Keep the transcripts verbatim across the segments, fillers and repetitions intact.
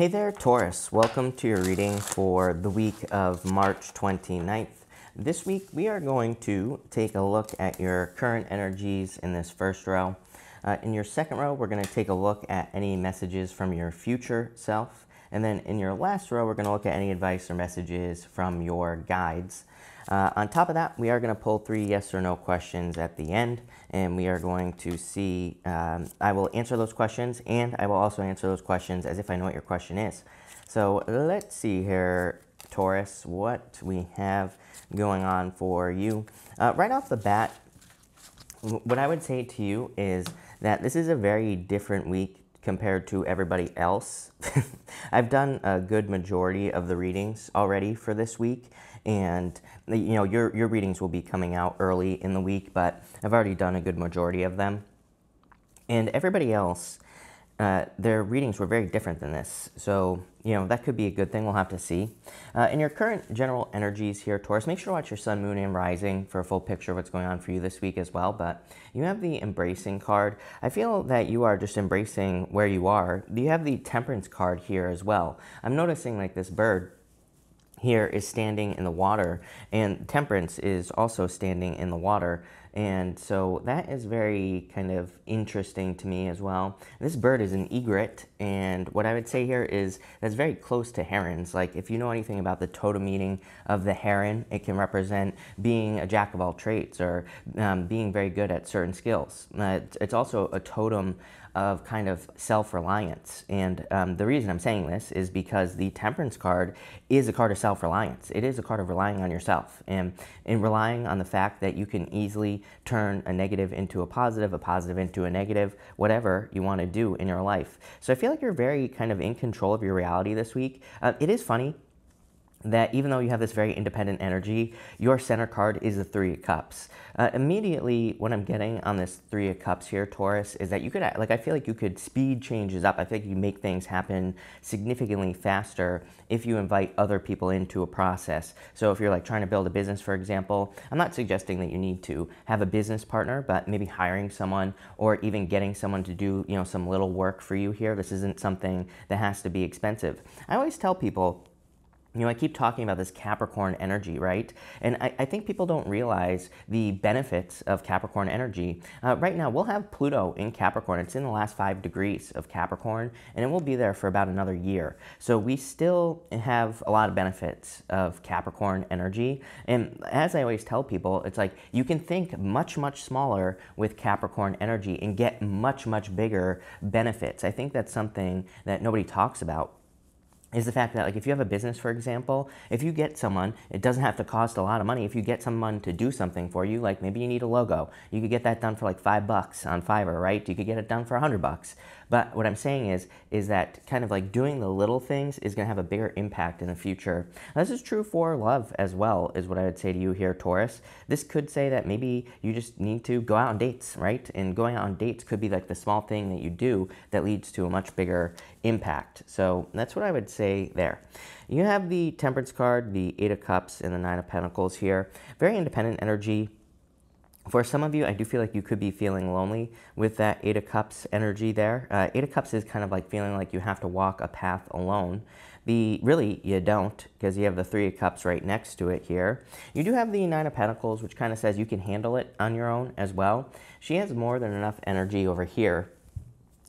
Hey there, Taurus. Welcome to your reading for the week of March twenty-ninth. This week, we are going to take a look at your current energies in this first row. Uh, in your second row, we're going to take a look at any messages from your future self. And then in your last row, we're going to look at any advice or messages from your guides. Uh, on top of that, we are going to pull three yes or no questions at the end, and we are going to see, um, I will answer those questions, and I will also answer those questions as if I know what your question is. So let's see here, Taurus, what we have going on for you. Uh, right off the bat, what I would say to you is that this is a very different week compared to everybody else. I've done a good majority of the readings already for this week, and you know your your readings will be coming out early in the week, but I've already done a good majority of them. And everybody else, uh, their readings were very different than this, so you know that could be a good thing. We'll have to see. Uh, in your current general energies here, Taurus, make sure to watch your sun, moon, and rising for a full picture of what's going on for you this week as well. But you have the embracing card. I feel that you are just embracing where you are. You have the temperance card here as well. I'm noticing like this bird here is standing in the water, and temperance is also standing in the water. And so that is very kind of interesting to me as well. This bird is an egret, and what I would say here is that's very close to herons. Like if you know anything about the totem meaning of the heron, it can represent being a jack of all trades or um, being very good at certain skills. Uh, it's also a totem of kind of self-reliance. And um, the reason I'm saying this is because the temperance card is a card of self-reliance. It is a card of relying on yourself and, and relying on the fact that you can easily turn a negative into a positive, a positive into a negative, whatever you want to do in your life. So I feel like you're very kind of in control of your reality this week. Uh, it is funny that even though you have this very independent energy, your center card is the Three of Cups. Uh, immediately, what I'm getting on this Three of Cups here, Taurus, is that you could, like, I feel like you could speed changes up. I feel like you make things happen significantly faster if you invite other people into a process. So if you're like trying to build a business, for example, I'm not suggesting that you need to have a business partner, but maybe hiring someone or even getting someone to do, you know, some little work for you here. This isn't something that has to be expensive. I always tell people, you know, I keep talking about this Capricorn energy, right? And I, I think people don't realize the benefits of Capricorn energy. Uh, right now, we'll have Pluto in Capricorn. It's in the last five degrees of Capricorn, and it will be there for about another year. So we still have a lot of benefits of Capricorn energy. And as I always tell people, it's like you can think much, much smaller with Capricorn energy and get much, much bigger benefits. I think that's something that nobody talks about, is the fact that, like, if you have a business, for example, if you get someone, it doesn't have to cost a lot of money. If you get someone to do something for you, like maybe you need a logo, you could get that done for like five bucks on Fiverr, right? You could get it done for a hundred bucks. But what I'm saying is, is that kind of like doing the little things is going to have a bigger impact in the future. Now, this is true for love as well, is what I would say to you here, Taurus. This could say that maybe you just need to go out on dates, right? And going out on dates could be like the small thing that you do that leads to a much bigger impact. So that's what I would say there. You have the temperance card, the Eight of Cups, and the Nine of Pentacles here. Very independent energy. For some of you, I do feel like you could be feeling lonely with that Eight of Cups energy there. Uh, Eight of Cups is kind of like feeling like you have to walk a path alone. The, really, you don't, because you have the Three of Cups right next to it here. You do have the Nine of Pentacles, which kind of says you can handle it on your own as well. She has more than enough energy over here.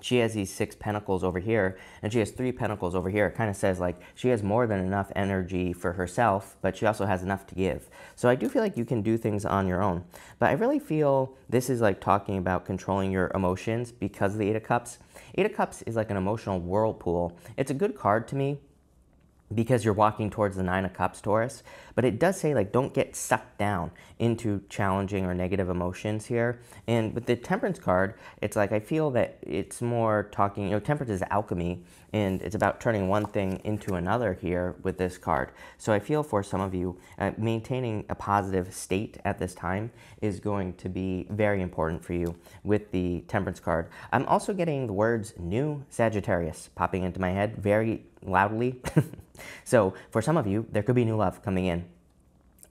She has these six pentacles over here, and she has three pentacles over here. It kind of says, like, she has more than enough energy for herself, but she also has enough to give. So I do feel like you can do things on your own. But I really feel this is, like, talking about controlling your emotions because of the Eight of Cups. Eight of Cups is like an emotional whirlpool. It's a good card to me, because you're walking towards the Nine of Cups, Taurus. But it does say, like, don't get sucked down into challenging or negative emotions here. And with the Temperance card, it's like I feel that it's more talking, you know, Temperance is alchemy, and it's about turning one thing into another here with this card. So I feel for some of you, uh, maintaining a positive state at this time is going to be very important for you with the Temperance card. I'm also getting the words new Sagittarius popping into my head very loudly. So for some of you, there could be new love coming in.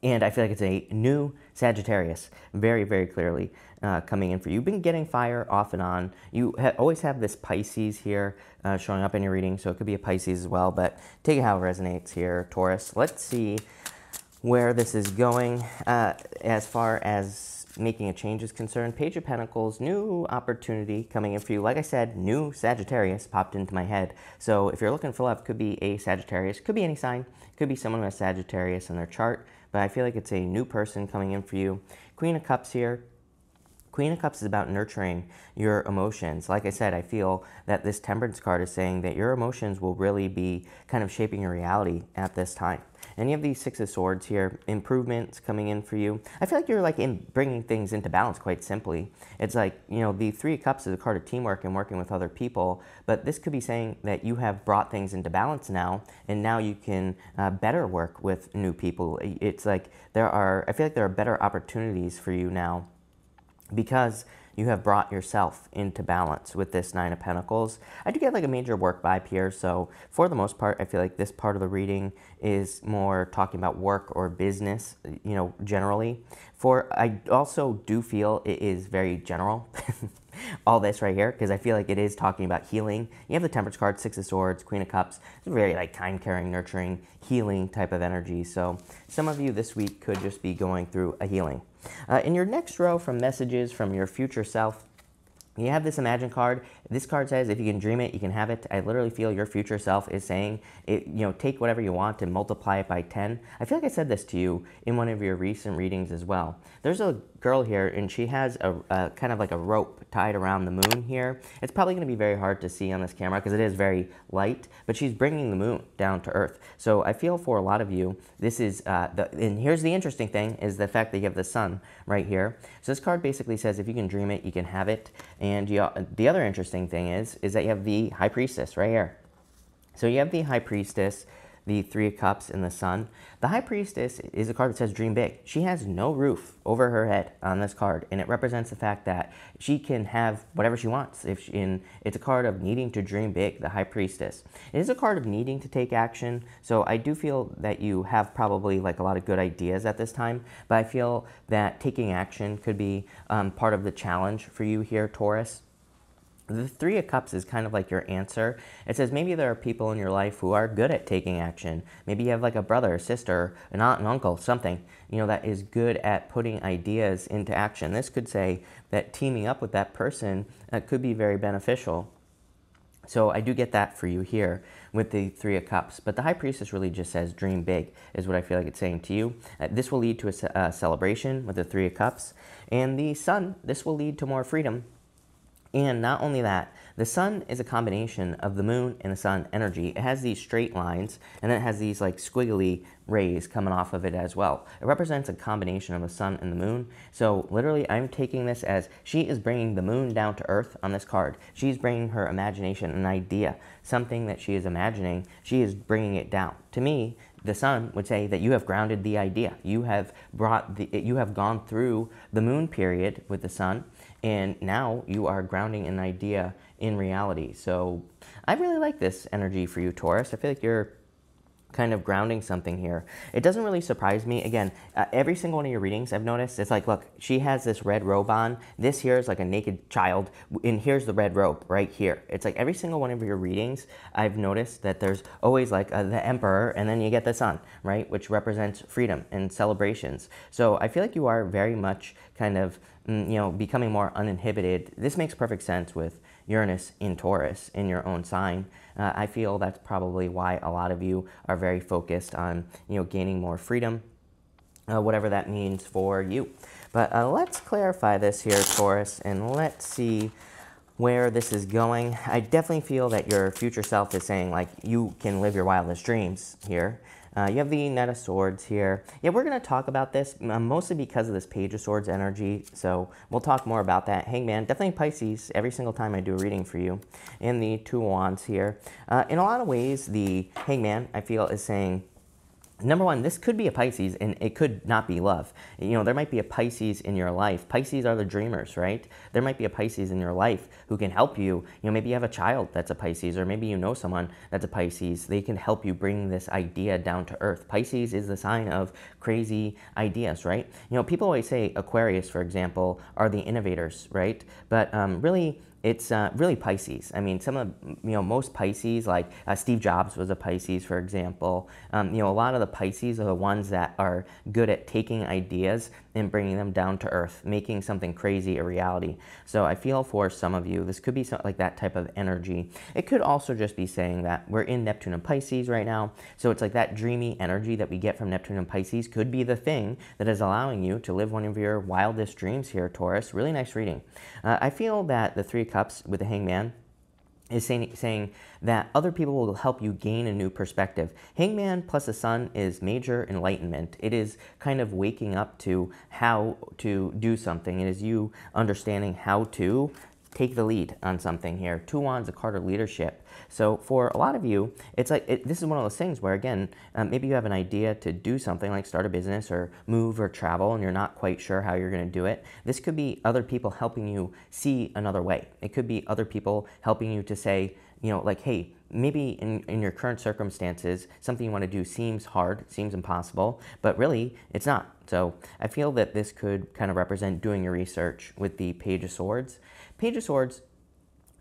And I feel like it's a new Sagittarius, very, very clearly uh, coming in for you. You've been getting fire off and on. You ha always have this Pisces here uh, showing up in your reading, so it could be a Pisces as well, but take it how it resonates here, Taurus. Let's see where this is going uh, as far as making a change is concerned. Page of Pentacles, new opportunity coming in for you. Like I said, new Sagittarius popped into my head. So if you're looking for love, could be a Sagittarius, could be any sign, could be someone who has Sagittarius in their chart, but I feel like it's a new person coming in for you. Queen of Cups here. Queen of Cups is about nurturing your emotions. Like I said, I feel that this Temperance card is saying that your emotions will really be kind of shaping your reality at this time. And you have these Six of Swords here, improvements coming in for you. I feel like you're like in bringing things into balance, quite simply. It's like, you know, the Three of Cups is a card of teamwork and working with other people, but this could be saying that you have brought things into balance now, and now you can uh, better work with new people. It's like there are, I feel like there are better opportunities for you now because you have brought yourself into balance with this Nine of Pentacles. I do get like a major work vibe here, so for the most part, I feel like this part of the reading is more talking about work or business, you know, generally. For, I also do feel it is very general, all this right here, because I feel like it is talking about healing. You have the Temperance card, Six of Swords, Queen of Cups. It's very like time-caring, nurturing, healing type of energy. So some of you this week could just be going through a healing. Uh, in your next row from messages from your future self, you have this Imagine card. This card says, if you can dream it, you can have it. I literally feel your future self is saying, it, you know, take whatever you want and multiply it by ten. I feel like I said this to you in one of your recent readings as well. There's a girl here, and she has a, a kind of like a rope tied around the moon here. It's probably going to be very hard to see on this camera because it is very light, but she's bringing the moon down to earth. So I feel for a lot of you, this is, uh, the, and here's the interesting thing, is the fact that you have the sun right here. So this card basically says, if you can dream it, you can have it. And you, the other interesting thing is, is that you have the High Priestess right here. So you have the High Priestess, the Three of Cups, and the Sun. The High Priestess is a card that says dream big. She has no roof over her head on this card, and it represents the fact that she can have whatever she wants. If she, and it's a card of needing to dream big, the High Priestess. It is a card of needing to take action, so I do feel that you have probably like a lot of good ideas at this time, but I feel that taking action could be um, part of the challenge for you here, Taurus. The Three of Cups is kind of like your answer. It says maybe there are people in your life who are good at taking action. Maybe you have like a brother, a sister, an aunt, an uncle, something, you know, that is good at putting ideas into action. This could say that teaming up with that person uh, could be very beneficial. So I do get that for you here with the Three of Cups. But the High Priestess really just says dream big is what I feel like it's saying to you. Uh, this will lead to a uh, celebration with the Three of Cups. And the Sun, this will lead to more freedom. And not only that, the sun is a combination of the moon and the sun energy. It has these straight lines, and then it has these like squiggly rays coming off of it as well. It represents a combination of the sun and the moon. So literally, I'm taking this as she is bringing the moon down to earth on this card. She's bringing her imagination, an idea, something that she is imagining. She is bringing it down. To me, the sun would say that you have grounded the idea. You have brought the, you have gone through the moon period with the sun, and now you are grounding an idea in reality. So I really like this energy for you, Taurus. I feel like you're kind of grounding something here. It doesn't really surprise me. Again, uh, every single one of your readings I've noticed, it's like, look, she has this red robe on. This here is like a naked child, and here's the red robe right here. It's like every single one of your readings, I've noticed that there's always like uh, the emperor, and then you get the sun, right? Which represents freedom and celebrations. So I feel like you are very much kind of, you know, becoming more uninhibited. This makes perfect sense with Uranus in Taurus in your own sign. Uh, I feel that's probably why a lot of you are very focused on, you know, gaining more freedom, uh, whatever that means for you. But uh, let's clarify this here, Taurus, and let's see where this is going. I definitely feel that your future self is saying, like, you can live your wildest dreams here. Uh, you have the Knight of Swords here. Yeah, we're going to talk about this uh, mostly because of this Page of Swords energy, so we'll talk more about that. Hangman, definitely Pisces every single time I do a reading for you. And the Two Wands here. Uh, in a lot of ways, the Hangman, I feel, is saying Number one, this could be a Pisces, and it could not be love. You know, there might be a Pisces in your life. Pisces are the dreamers, right? There might be a Pisces in your life who can help you. You know, maybe you have a child that's a Pisces, or maybe you know someone that's a Pisces. They can help you bring this idea down to earth. Pisces is the sign of crazy ideas, right? You know, people always say Aquarius, for example, are the innovators, right? But um, really, It's uh, really Pisces. I mean, some of, you know, most Pisces, like uh, Steve Jobs was a Pisces, for example. Um, you know, a lot of the Pisces are the ones that are good at taking ideas and bringing them down to earth, making something crazy a reality. So I feel for some of you, this could be something like that type of energy. It could also just be saying that we're in Neptune and Pisces right now. So it's like that dreamy energy that we get from Neptune and Pisces could be the thing that is allowing you to live one of your wildest dreams here, Taurus. Really nice reading. Uh, I feel that the Three Cups with the Hangman is saying, saying that other people will help you gain a new perspective. Hangman plus the sun is major enlightenment. It is kind of waking up to how to do something. It is you understanding how to take the lead on something here. Two Wands, a card of leadership. So for a lot of you, it's like it, this is one of those things where, again, um, maybe you have an idea to do something like start a business or move or travel, and you're not quite sure how you're going to do it. This could be other people helping you see another way. It could be other people helping you to say, you know, like, hey, maybe in, in your current circumstances, something you want to do seems hard, seems impossible, but really it's not. So I feel that this could kind of represent doing your research with the Page of Swords. Page of Swords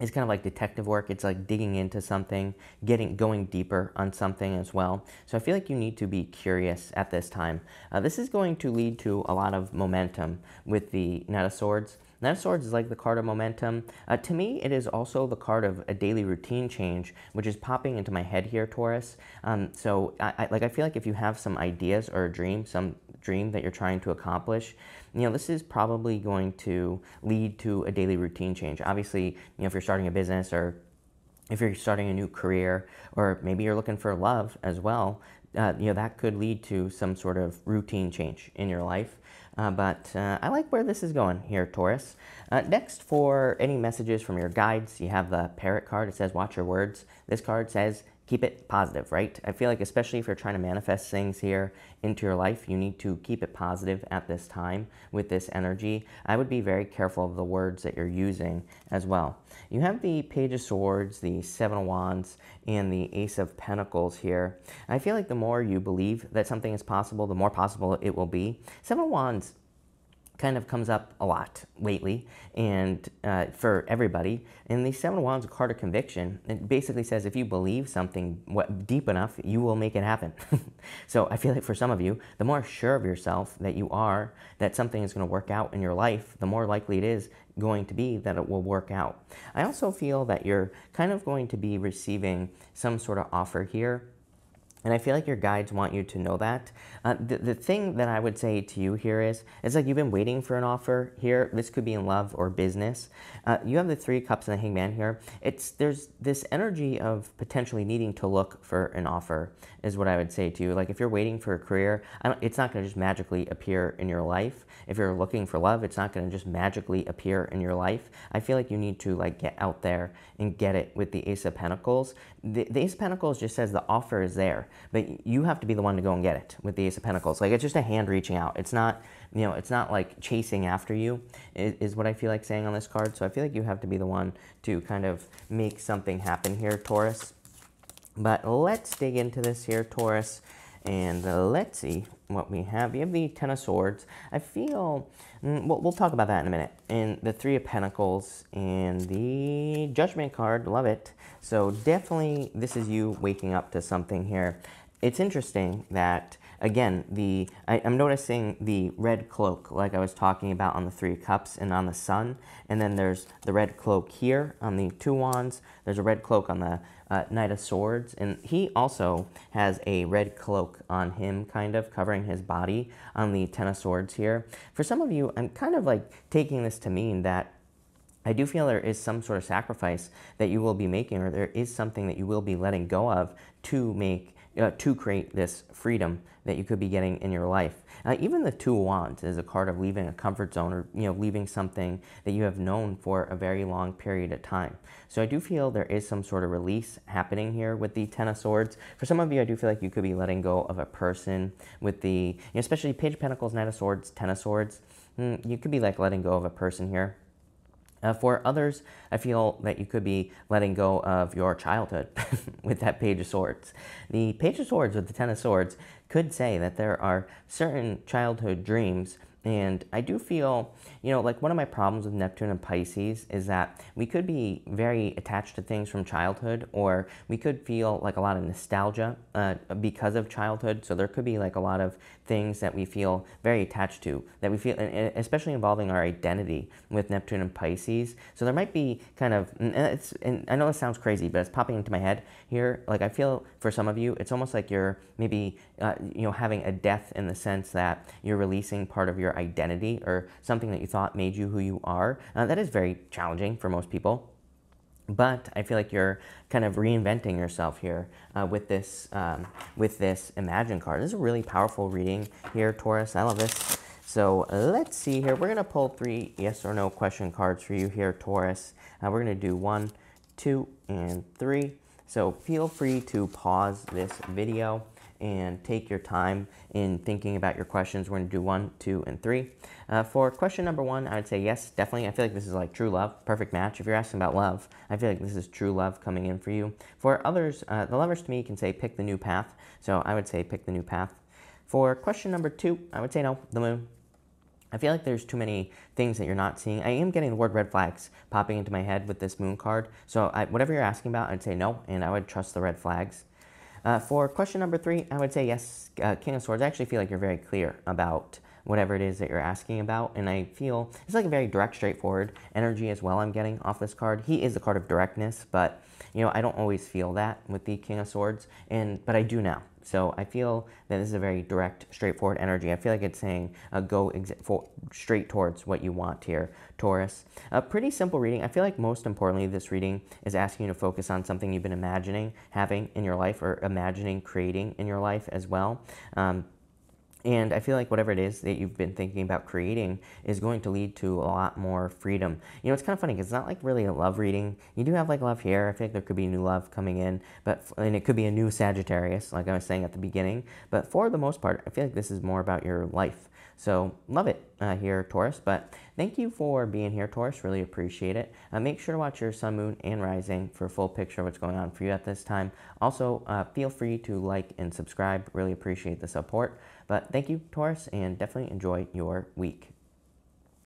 is kind of like detective work. It's like digging into something, getting going deeper on something as well. So I feel like you need to be curious at this time. Uh, this is going to lead to a lot of momentum with the Knight of Swords. Knight of Swords is like the card of momentum. Uh, to me, it is also the card of a daily routine change, which is popping into my head here, Taurus. Um, so I, I, like, I feel like if you have some ideas or a dream, some dream that you're trying to accomplish, you know, this is probably going to lead to a daily routine change. Obviously, you know, if you're starting a business or if you're starting a new career, or maybe you're looking for love as well, uh, you know, that could lead to some sort of routine change in your life. Uh, but uh, I like where this is going here, Taurus. Uh, next, for any messages from your guides, you have the Parrot card. It says, watch your words. This card says, keep it positive, right? I feel like especially if you're trying to manifest things here into your life, you need to keep it positive at this time with this energy. I would be very careful of the words that you're using as well. You have the Page of Swords, the Seven of Wands, and the Ace of Pentacles here. I feel like the more you believe that something is possible, the more possible it will be. Seven of Wands kind of comes up a lot lately, and uh, for everybody. And the Seven of Wands is a card of conviction. It basically says if you believe something what, deep enough, you will make it happen. So I feel like for some of you, the more sure of yourself that you are, that something is going to work out in your life, the more likely it is going to be that it will work out. I also feel that you're kind of going to be receiving some sort of offer here, and I feel like your guides want you to know that. Uh, the, the thing that I would say to you here is, it's like you've been waiting for an offer here. This could be in love or business. Uh, you have the Three Cups and the Hangman here. It's, there's this energy of potentially needing to look for an offer is what I would say to you. Like if you're waiting for a career, I don't, it's not going to just magically appear in your life. If you're looking for love, it's not going to just magically appear in your life. I feel like you need to like get out there and get it with the Ace of Pentacles. The, the Ace of Pentacles just says the offer is there, but you have to be the one to go and get it with the Ace of Pentacles. Like it's just a hand reaching out. It's not, you know, it's not like chasing after you is, is what I feel like saying on this card. So I feel like you have to be the one to kind of make something happen here, Taurus. But let's dig into this here, Taurus, and let's see what we have. You have the Ten of Swords. I feel, well, we'll talk about that in a minute. And the Three of Pentacles and the Judgment card, love it. So definitely this is you waking up to something here. It's interesting that, again, the I, I'm noticing the red cloak, like I was talking about on the Three Cups and on the sun. And then there's the red cloak here on the Two Wands. There's a red cloak on the uh, Knight of Swords. And he also has a red cloak on him, kind of covering his body on the Ten of Swords here. For some of you, I'm kind of like taking this to mean that I do feel there is some sort of sacrifice that you will be making, or there is something that you will be letting go of to make uh, to create this freedom that you could be getting in your life. Uh, even the Two of Wands is a card of leaving a comfort zone, or you know, leaving something that you have known for a very long period of time. So I do feel there is some sort of release happening here with the Ten of Swords. For some of you, I do feel like you could be letting go of a person with the, you know, especially Page of Pentacles, Knight of Swords, Ten of Swords. You could be like letting go of a person here. Uh, for others, I feel that you could be letting go of your childhood with that Page of Swords. The Page of Swords with the Ten of Swords could say that there are certain childhood dreams, and I do feel, you know, like one of my problems with Neptune and Pisces is that we could be very attached to things from childhood, or we could feel like a lot of nostalgia uh, because of childhood. So there could be like a lot of things that we feel very attached to, that we feel, and especially involving our identity with Neptune and Pisces. So there might be kind of, and, it's, and I know this sounds crazy, but it's popping into my head here. Like I feel for some of you, it's almost like you're maybe, uh, you know, having a death in the sense that you're releasing part of your identity or something that you thought made you who you are. Uh, that is very challenging for most people, but I feel like you're kind of reinventing yourself here uh, with this um, with this Imagine card. This is a really powerful reading here, Taurus. I love this. So let's see here. We're gonna pull three yes or no question cards for you here, Taurus. Uh, we're gonna do one, two, and three. So feel free to pause this video and take your time in thinking about your questions. We're going to do one, two, and three. Uh, for question number one, I would say yes, definitely. I feel like this is like true love, perfect match. If you're asking about love, I feel like this is true love coming in for you. For others, uh, the Lovers to me can say pick the new path. So I would say pick the new path. For question number two, I would say no, the Moon. I feel like there's too many things that you're not seeing. I am getting the word red flags popping into my head with this Moon card. So I, whatever you're asking about, I'd say no, and I would trust the red flags. Uh, for question number three, I would say yes, uh, King of Swords. I actually feel like you're very clear about whatever it is that you're asking about, and I feel it's like a very direct, straightforward energy as well I'm getting off this card. He is the card of directness, but you know, I don't always feel that with the King of Swords, and but I do now. So I feel that this is a very direct, straightforward energy. I feel like it's saying uh, go ex for, straight towards what you want here, Taurus. A pretty simple reading. I feel like most importantly, this reading is asking you to focus on something you've been imagining having in your life, or imagining creating in your life as well. Um, And I feel like whatever it is that you've been thinking about creating is going to lead to a lot more freedom. You know, it's kind of funny because it's not like really a love reading. You do have like love here. I feel like there could be new love coming in, but and it could be a new Sagittarius, like I was saying at the beginning. But for the most part, I feel like this is more about your life. So love it uh, here, Taurus. But thank you for being here, Taurus. Really appreciate it. Uh, make sure to watch your sun, moon, and rising for a full picture of what's going on for you at this time. Also, uh, feel free to like and subscribe. Really appreciate the support. But thank you, Taurus, and definitely enjoy your week.